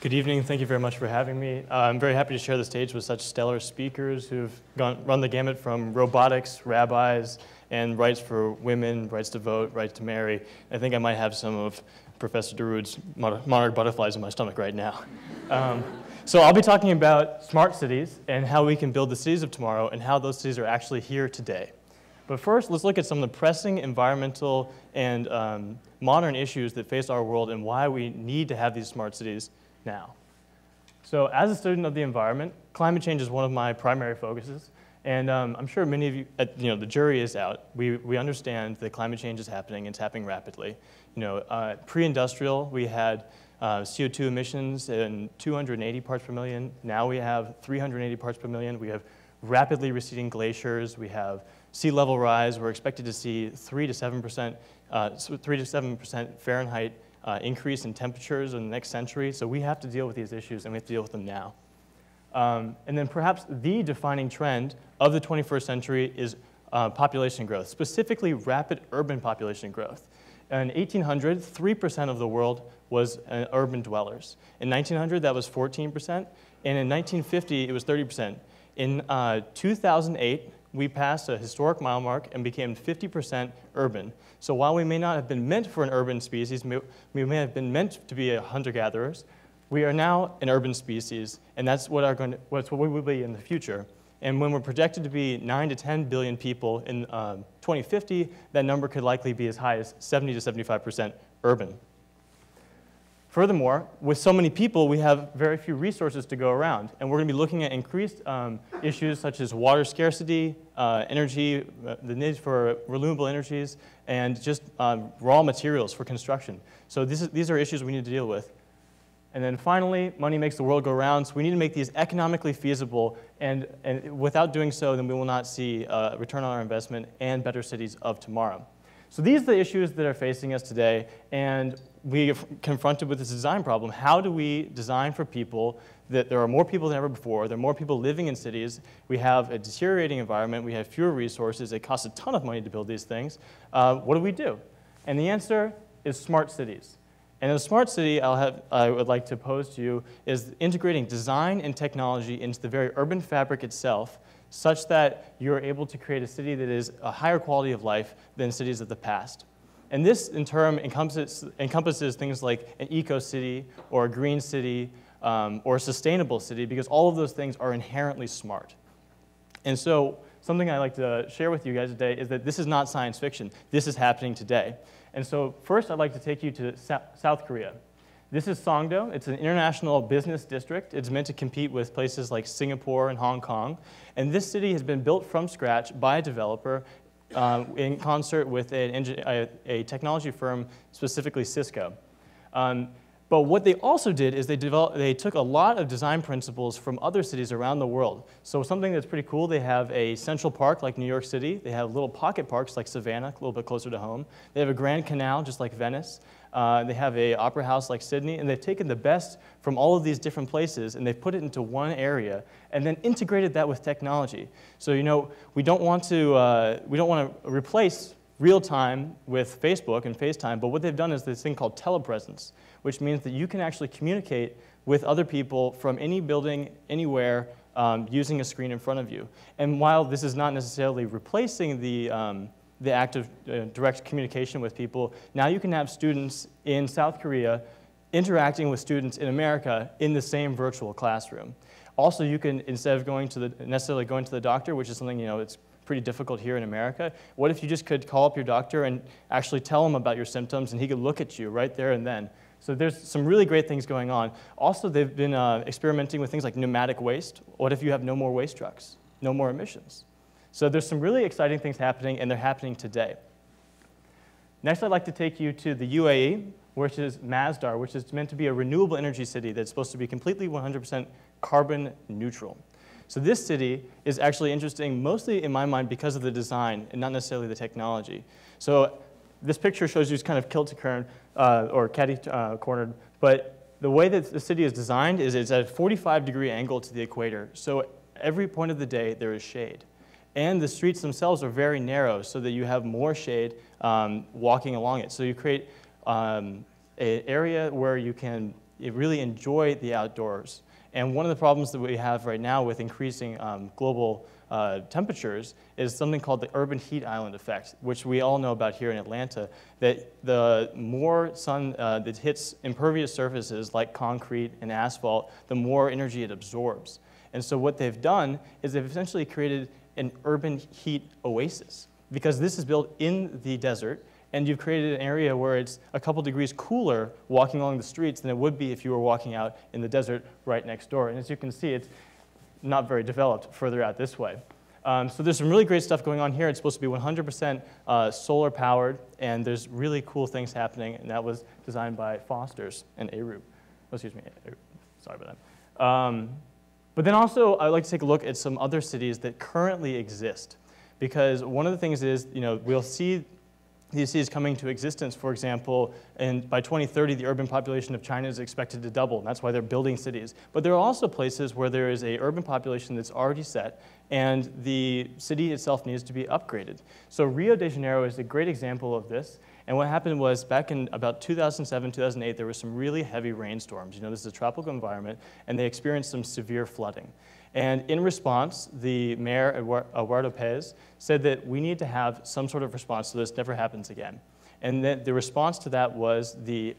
Good evening. Thank you very much for having me. I'm very happy to share the stage with such stellar speakers who've run the gamut from robotics, rabbis, and rights for women, rights to vote, right to marry. I think I might have some of Professor Darude's monarch butterflies in my stomach right now. So I'll be talking about smart cities and how we can build the cities of tomorrow and how those cities are actually here today. But first, let's look at some of the pressing environmental and modern issues that face our world and why we need to have these smart cities now. So as a student of the environment, climate change is one of my primary focuses. And I'm sure many of you, the jury is out. We understand that climate change is happening. It's happening rapidly. Pre-industrial, we had CO2 emissions in 280 parts per million. Now we have 380 parts per million. We have rapidly receding glaciers. We have sea level rise. We're expected to see 3 to 7% Fahrenheit increase in temperatures in the next century. So we have to deal with these issues, and we have to deal with them now. And then perhaps the defining trend of the 21st century is population growth, specifically rapid urban population growth. In 1800, 3% of the world was urban dwellers. In 1900, that was 14%. And in 1950, it was 30%. In 2008, we passed a historic mile mark and became 50% urban. So while we may not have been meant for an urban species, we may have been meant to be hunter-gatherers, we are now an urban species, and that's what we will be in the future. And when we're projected to be 9 to 10 billion people in 2050, that number could likely be as high as 70 to 75% urban. Furthermore, with so many people, we have very few resources to go around. And we're going to be looking at increased issues such as water scarcity, energy, the need for renewable energies, and just raw materials for construction. So these are issues we need to deal with. And then finally, money makes the world go round, so we need to make these economically feasible. And without doing so, then we will not see a return on our investment and better cities of tomorrow. So these are the issues that are facing us today. And we are confronted with this design problem. How do we design for people that there are more people than ever before? There are more people living in cities. We have a deteriorating environment. We have fewer resources. It costs a ton of money to build these things. What do we do? And the answer is smart cities. And a smart city I would like to pose to you is integrating design and technology into the very urban fabric itself such that you're able to create a city that is a higher quality of life than cities of the past. And this, in turn, encompasses things like an eco-city or a green city or a sustainable city, because all of those things are inherently smart. And so something I'd like to share with you guys today is that this is not science fiction. This is happening today. And so first, I'd like to take you to South Korea. This is Songdo. It's an international business district. It's meant to compete with places like Singapore and Hong Kong. And this city has been built from scratch by a developer in concert with a technology firm, specifically Cisco. But what they also did is they took a lot of design principles from other cities around the world. So something that's pretty cool, they have a central park like New York City. They have little pocket parks like Savannah, a little bit closer to home. They have a Grand Canal just like Venice. They have an opera house like Sydney. And they've taken the best from all of these different places, and they've put it into one area and then integrated that with technology. So we don't want to replace real time with Facebook and FaceTime, but what they've done is this thing called telepresence, which means that you can actually communicate with other people from any building, anywhere, using a screen in front of you. And while this is not necessarily replacing the act of direct communication with people, now you can have students in South Korea interacting with students in America in the same virtual classroom. Also, you can, instead of necessarily going to the doctor, which is something, it's pretty difficult here in America. What if you just could call up your doctor and actually tell him about your symptoms, and he could look at you right there and then? So there's some really great things going on. Also, they've been experimenting with things like pneumatic waste. What if you have no more waste trucks, no more emissions? So there's some really exciting things happening, and they're happening today. Next, I'd like to take you to the UAE, which is Masdar, which is meant to be a renewable energy city that's supposed to be completely 100% carbon neutral. So this city is actually interesting, mostly in my mind, because of the design and not necessarily the technology. So this picture shows you it's kind of kilt-a-cornered, or catty-cornered, but the way that the city is designed is it's at a 45-degree angle to the equator. So every point of the day, there is shade. And the streets themselves are very narrow so that you have more shade walking along it. So you create an area where you can it really enjoy the outdoors. And one of the problems that we have right now with increasing global temperatures is something called the urban heat island effect, which we all know about here in Atlanta, that the more sun that hits impervious surfaces like concrete and asphalt, the more energy it absorbs. And so what they've done is they've essentially created an urban heat oasis, because this is built in the desert, and you've created an area where it's a couple degrees cooler walking along the streets than it would be if you were walking out in the desert right next door. And as you can see, it's not very developed further out this way. So there's some really great stuff going on here. It's supposed to be 100% solar powered, and there's really cool things happening, and that was designed by Foster's and Arup. Oh, excuse me, Arup. Sorry about that. But then also, I'd like to take a look at some other cities that currently exist, because one of the things is, you know, we'll see these cities coming to existence, for example, and by 2030, the urban population of China is expected to double. And that's why they're building cities. But there are also places where there is an urban population that's already set, and the city itself needs to be upgraded. So Rio de Janeiro is a great example of this. And what happened was back in about 2007, 2008, there were some really heavy rainstorms. You know, this is a tropical environment, and they experienced some severe flooding. And in response, the mayor, Eduardo Pez, said that we need to have some sort of response so this never happens again. And then the response to that was the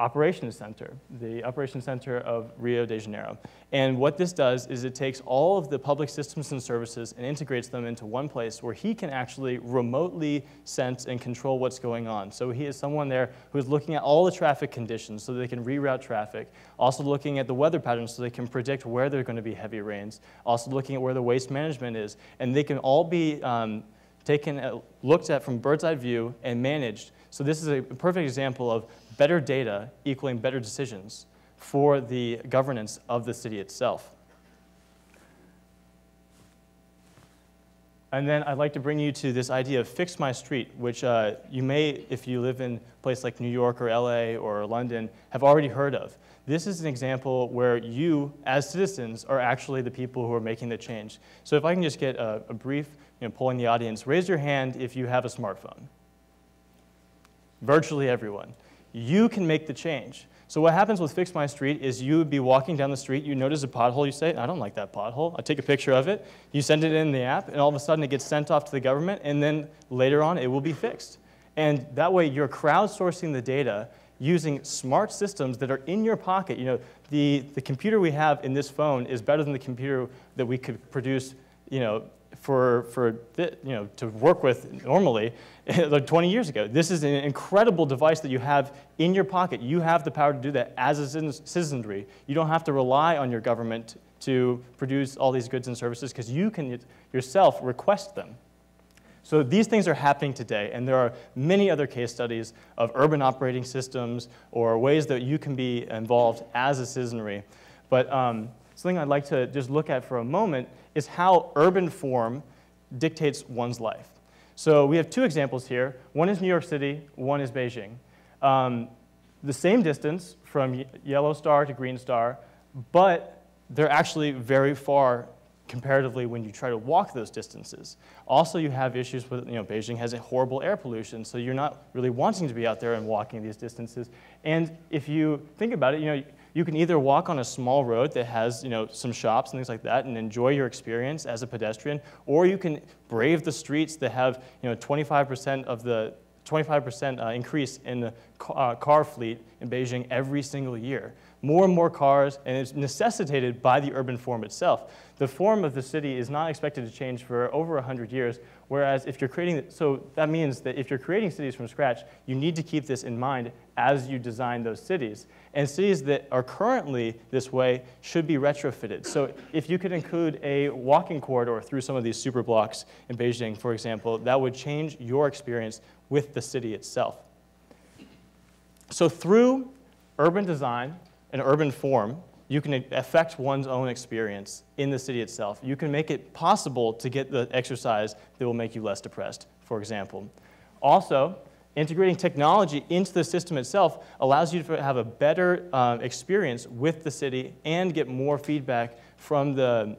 Operations Center, the Operations Center of Rio de Janeiro. And what this does is it takes all of the public systems and services and integrates them into one place where he can actually remotely sense and control what's going on. So he is someone there who's looking at all the traffic conditions so they can reroute traffic, also looking at the weather patterns so they can predict where there are going to be heavy rains, also looking at where the waste management is, and they can all be looked at from bird's eye view and managed. So this is a perfect example of better data equaling better decisions for the governance of the city itself. And then I'd like to bring you to this idea of Fix My Street, which you may, if you live in a place like New York or LA or London, have already heard of. This is an example where you, as citizens, are actually the people who are making the change. So if I can just get a brief, you know, polling the audience, raise your hand if you have a smartphone. Virtually everyone. You can make the change. So what happens with Fix My Street is you would be walking down the street, you notice a pothole, you say, I don't like that pothole. I take a picture of it, you send it in the app, and all of a sudden it gets sent off to the government, and then later on it will be fixed. And that way you're crowdsourcing the data using smart systems that are in your pocket. You know, the computer we have in this phone is better than the computer that we could produce, you know, to work with normally, like 20 years ago. This is an incredible device that you have in your pocket. You have the power to do that as a citizenry. You don't have to rely on your government to produce all these goods and services because you can yourself request them. So these things are happening today, and there are many other case studies of urban operating systems or ways that you can be involved as a citizenry. But something I'd like to just look at for a moment is how urban form dictates one's life. So we have two examples here. One is New York City, one is Beijing. The same distance from yellow star to green star, but they're actually very far comparatively when you try to walk those distances. Also, you have issues with, you know, Beijing has a horrible air pollution, so you're not really wanting to be out there and walking these distances. And if you think about it, you know, you can either walk on a small road that has, you know, some shops and things like that and enjoy your experience as a pedestrian, or you can brave the streets that have, you know, 25% increase in the car fleet in Beijing every single year. More and more cars, and it's necessitated by the urban form itself. The form of the city is not expected to change for over 100 years, whereas if you're creating, so that means that if you're creating cities from scratch, you need to keep this in mind as you design those cities. And cities that are currently this way should be retrofitted. So if you could include a walking corridor through some of these super blocks in Beijing, for example, that would change your experience with the city itself. So through urban design, an urban form, you can affect one's own experience in the city itself. You can make it possible to get the exercise that will make you less depressed, for example. Also, integrating technology into the system itself allows you to have a better experience with the city and get more feedback from the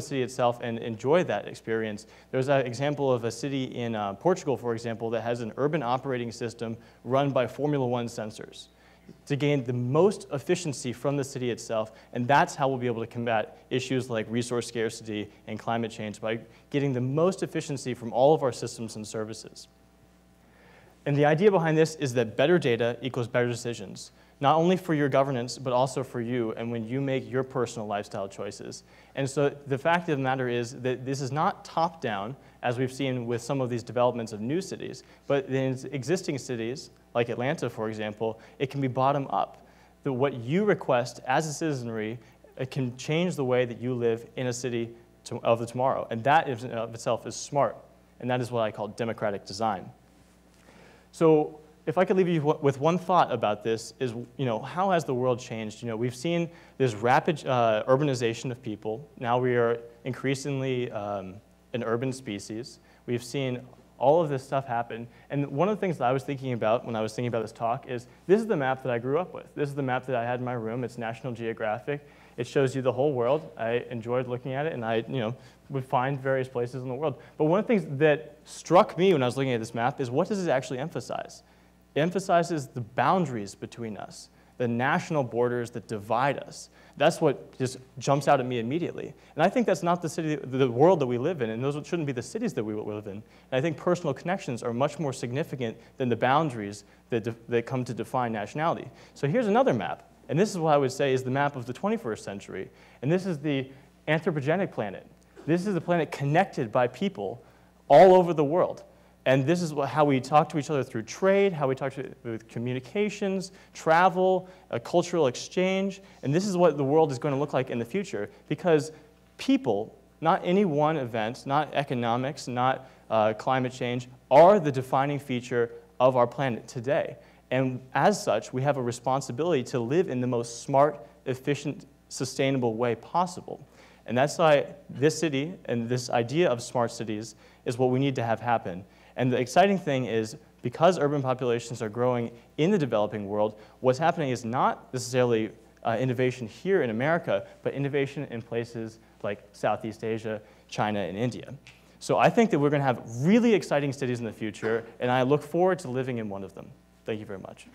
city itself and enjoy that experience. There's an example of a city in Portugal, for example, that has an urban operating system run by Formula One sensors. to gain the most efficiency from the city itself, and that's how we'll be able to combat issues like resource scarcity and climate change, by getting the most efficiency from all of our systems and services. And the idea behind this is that better data equals better decisions, not only for your governance, but also for you and when you make your personal lifestyle choices. And so the fact of the matter is that this is not top-down, as we've seen with some of these developments of new cities, but in existing cities, like Atlanta, for example, it can be bottom-up. That what you request as a citizenry, it can change the way that you live in a city of the tomorrow. And that in and of itself is smart, and that is what I call democratic design. So if I could leave you with one thought about this is, how has the world changed? We've seen this rapid urbanization of people. Now we are increasingly an urban species. We've seen all of this stuff happen. And one of the things that I was thinking about when I was thinking about this talk is, this is the map that I grew up with. This is the map that I had in my room. It's National Geographic. It shows you the whole world. I enjoyed looking at it, and I would find various places in the world. But one of the things that struck me when I was looking at this map is, what does it actually emphasize? It emphasizes the boundaries between us, the national borders that divide us. That's what just jumps out at me immediately. And I think that's not the city, the world that we live in, and those shouldn't be the cities that we live in. And I think personal connections are much more significant than the boundaries that come to define nationality. So here's another map, and this is what I would say is the map of the 21st century. And this is the anthropogenic planet. This is the planet connected by people all over the world. And this is how we talk to each other through trade, how we talk with communications, travel, cultural exchange. And this is what the world is going to look like in the future, because people, not any one event, not economics, not climate change, are the defining feature of our planet today. And as such, we have a responsibility to live in the most smart, efficient, sustainable way possible. And that's why this city and this idea of smart cities is what we need to have happen. And the exciting thing is, because urban populations are growing in the developing world, what's happening is not necessarily innovation here in America, but innovation in places like Southeast Asia, China, and India. So I think that we're going to have really exciting cities in the future, and I look forward to living in one of them. Thank you very much.